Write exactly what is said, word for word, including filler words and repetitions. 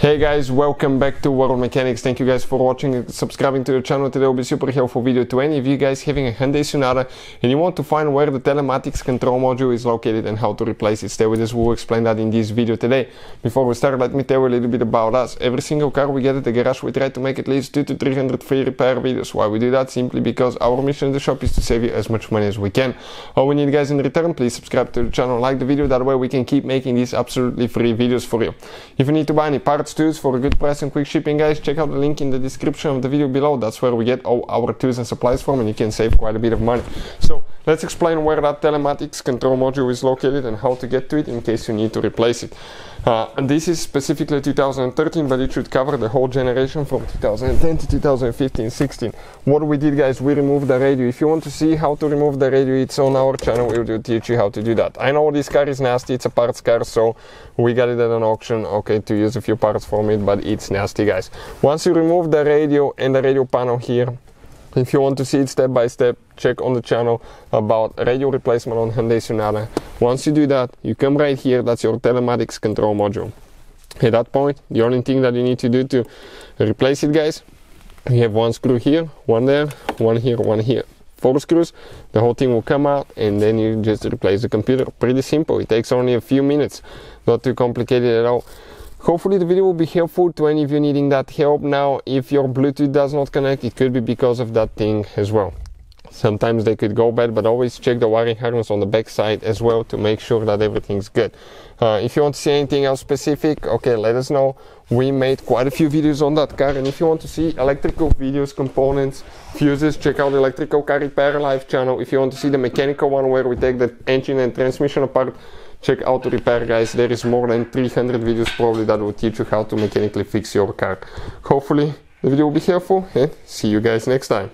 Hey guys, welcome back to World Mechanics. Thank you guys for watching and subscribing to the channel. Today will be a super helpful video to any of you guys having a Hyundai Sonata and you want to find where the telematics control module is located and how to replace it. Stay with us, we'll explain that in this video today. Before we start, let me tell you a little bit about us. Every single car we get at the garage, we try to make at least two to three hundred free repair videos. Why we do that? Simply because our mission in the shop is to save you as much money as we can. All we need guys in return, please subscribe to the channel, like the video, that way we can keep making these absolutely free videos for you. If you need to buy any parts, tools for a good price and quick shipping guys, check out the link in the description of the video below. That's where we get all our tools and supplies from and you can save quite a bit of money. So let's explain where that telematics control module is located and how to get to it in case you need to replace it. Uh, and this is specifically two thousand thirteen, but it should cover the whole generation from two thousand ten to two thousand fifteen sixteen. What we did guys, we removed the radio. If you want to see how to remove the radio, it's on our channel, we will teach you how to do that. I know this car is nasty, it's a parts car, so we got it at an auction, okay, to use a few parts from it, but it's nasty guys. Once you remove the radio and the radio panel here, if you want to see it step by step, check on the channel about radio replacement on Hyundai Sonata. Once you do that, you come right here, that's your telematics control module. At that point, the only thing that you need to do to replace it guys, you have one screw here, one there, one here, one here. Four screws, the whole thing will come out and then you just replace the computer. Pretty simple, it takes only a few minutes, not too complicated at all. Hopefully the video will be helpful to any of you needing that help. Now, if your Bluetooth does not connect, it could be because of that thing as well. Sometimes they could go bad, but always check the wiring harness on the back side as well to make sure that everything's good. Uh, if you want to see anything else specific, okay, let us know. We made quite a few videos on that car, and if you want to see electrical videos, components, fuses, check out the Electrical Car Repair Live channel. If you want to see the mechanical one where we take the engine and transmission apart, check out the repair guys, there is more than three hundred videos probably that will teach you how to mechanically fix your car. Hopefully the video will be helpful and see you guys next time.